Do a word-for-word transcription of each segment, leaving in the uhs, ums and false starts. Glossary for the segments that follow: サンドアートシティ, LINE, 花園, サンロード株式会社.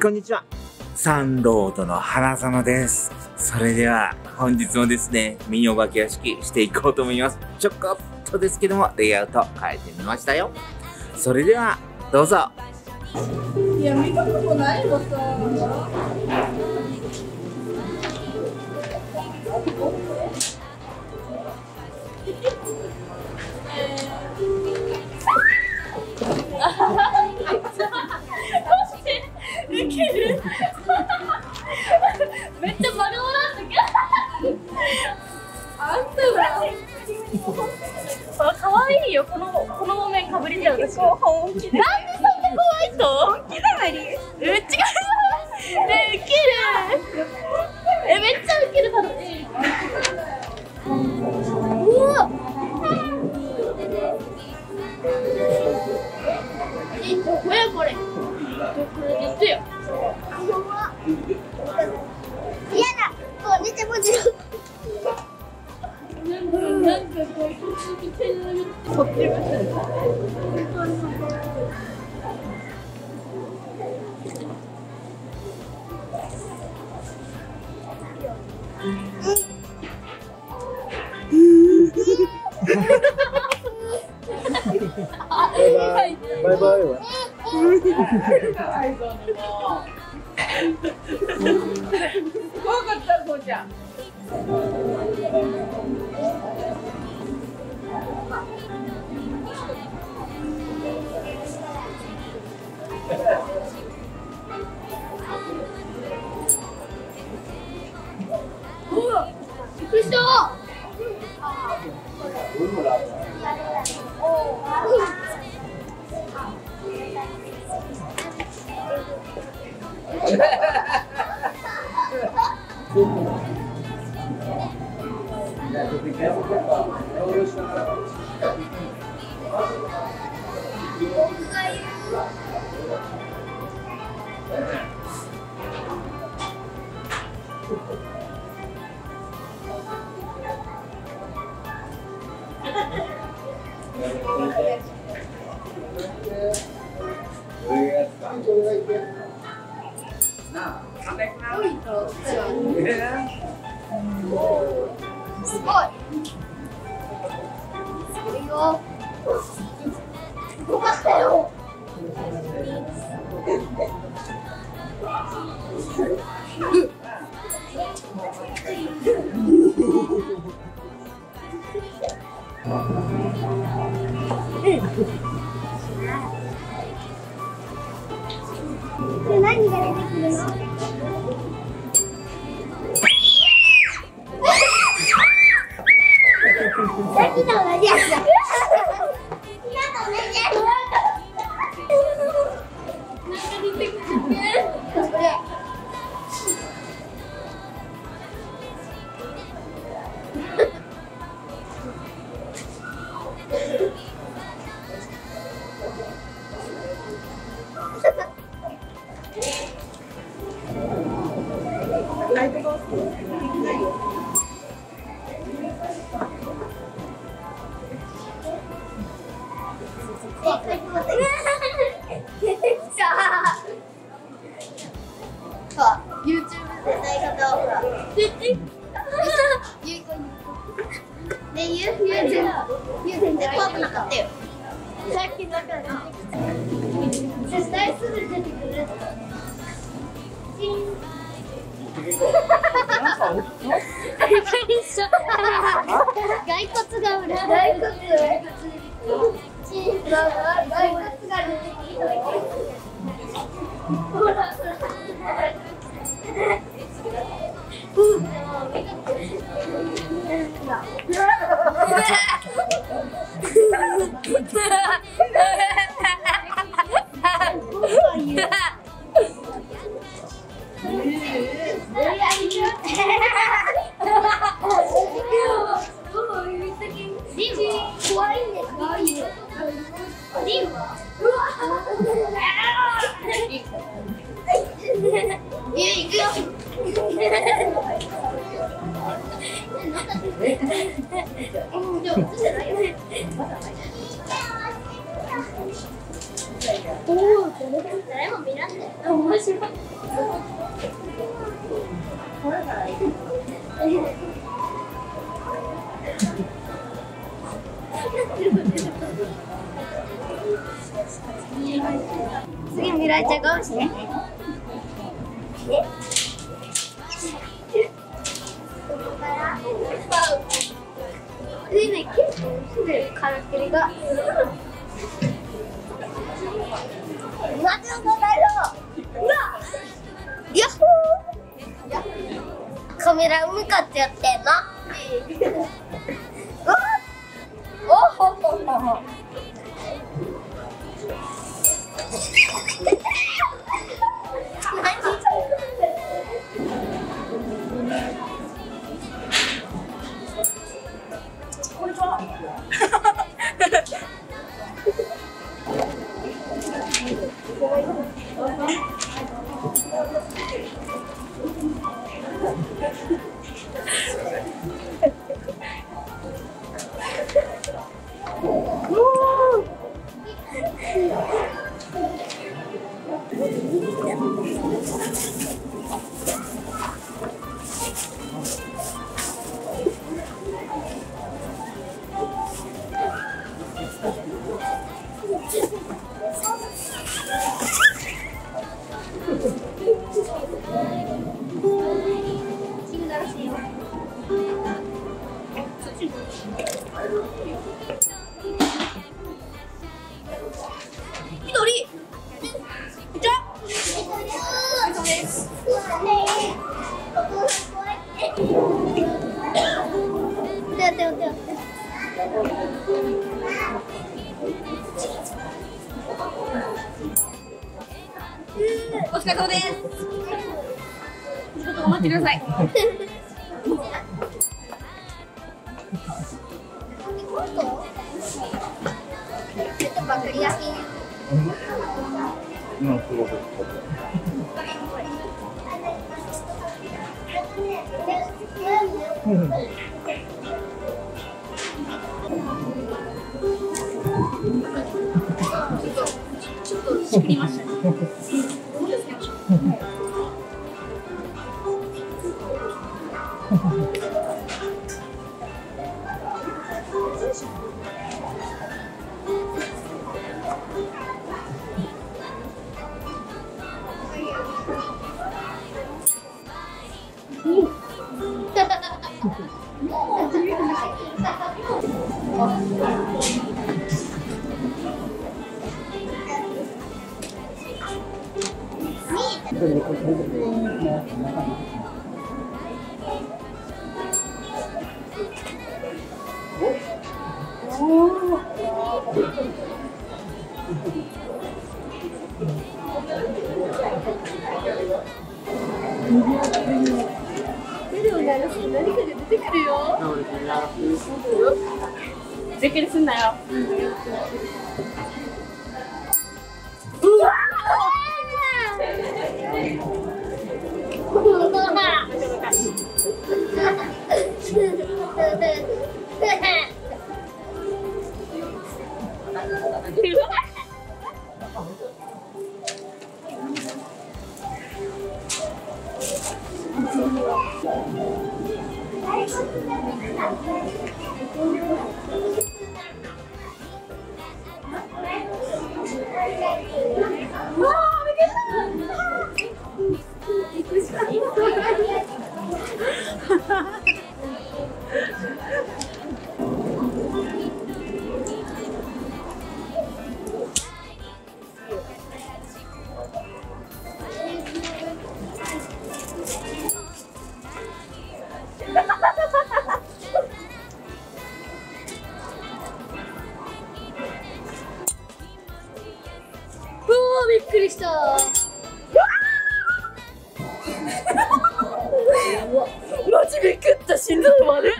こんにちは、サンロードの花園です。それでは本日もですね、ミニお化け屋敷していこうと思います。ちょこっとですけどもレイアウト変えてみましたよ。それではどうぞ。いや、見たことないのさ。ウケる。めっちゃ丸笑ってきあんただ。かわいいよ、このこの面かぶりちゃうでしょ。本気で。なんでそんな怖いと？本気だなり。え、違う。え、ウケる。え、めっちゃウケる。楽しい。うわ。え、どこやこれ。これ絶対や。嫌だ。こう見てもちろん。なんかこう一つ一つ手に取ってましたね。バイバイは。怖かったこうちゃん。何が出てくるの？ゆういくよ。次見られちゃうかもしれない。カメラ向かってやってんの。おほほほほ。お疲れ様です。ちょっとお待ちください。ちょっとしくりましたね。びっくりすんなよ。うわびっくりしたー。マジびっくった、心臓悪い。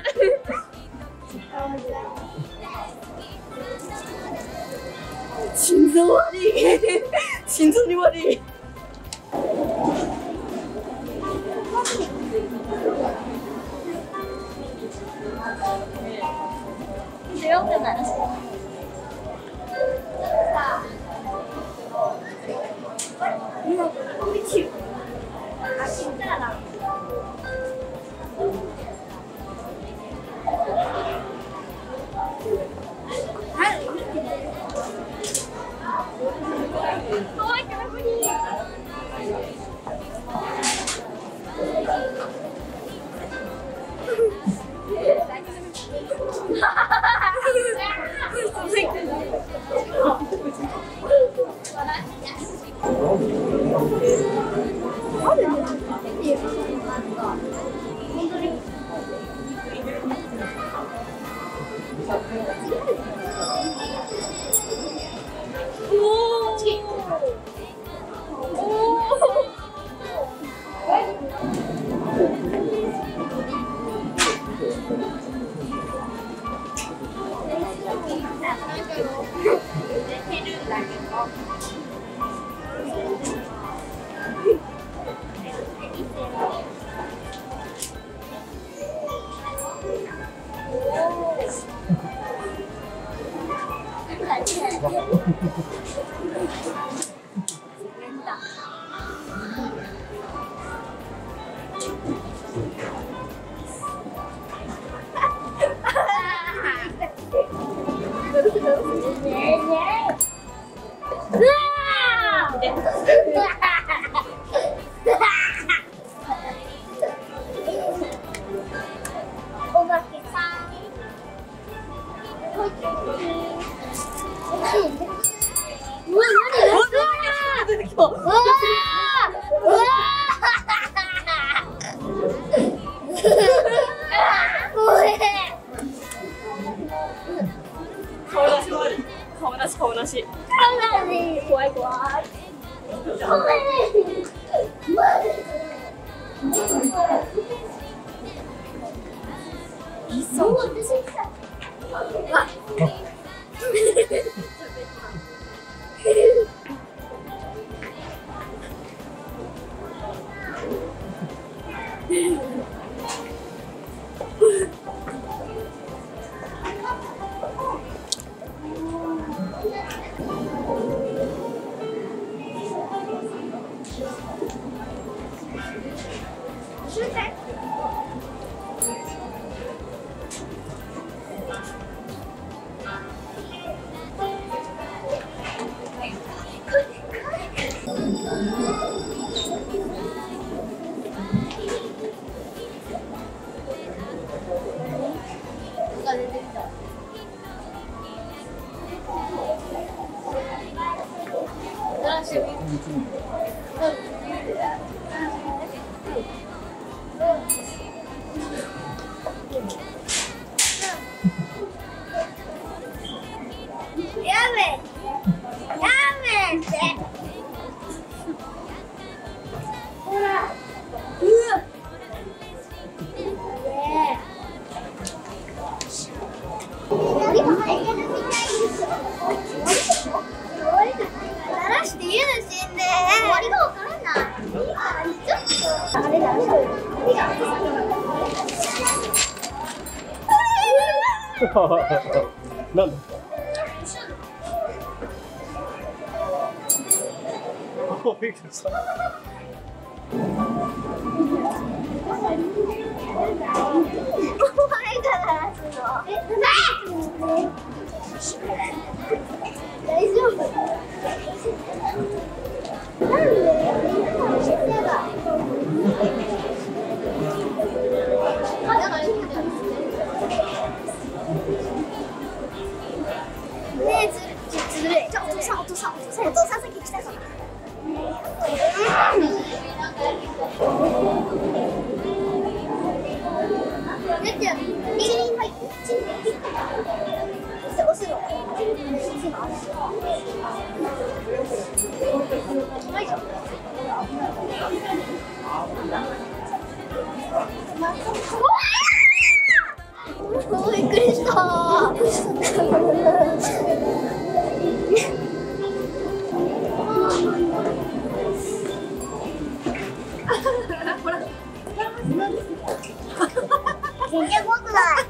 心臓悪い。心臓に悪い。よくなるし。なんだ全然怖くない。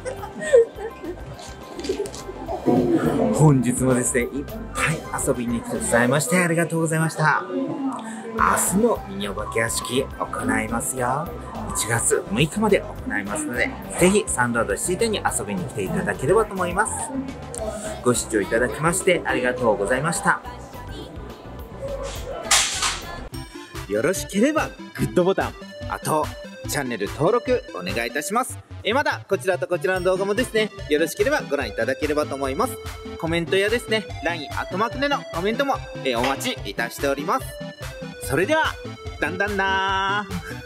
本日もですね、いっぱい遊びに来てくださいましてありがとうございました。明日もミニお化け屋敷行いますよ。いちがつむいかまで行いますので、ぜひサンドアートシティ店に遊びに来ていただければと思います。ご視聴いただきましてありがとうございました。よろしければグッドボタン、あとチャンネル登録お願いいたします。えまだこちらとこちらの動画もですね、よろしければご覧いただければと思います。コメントやですね、ライン アットマークでのコメントもえお待ちいたしております。それでは、だんだんなー。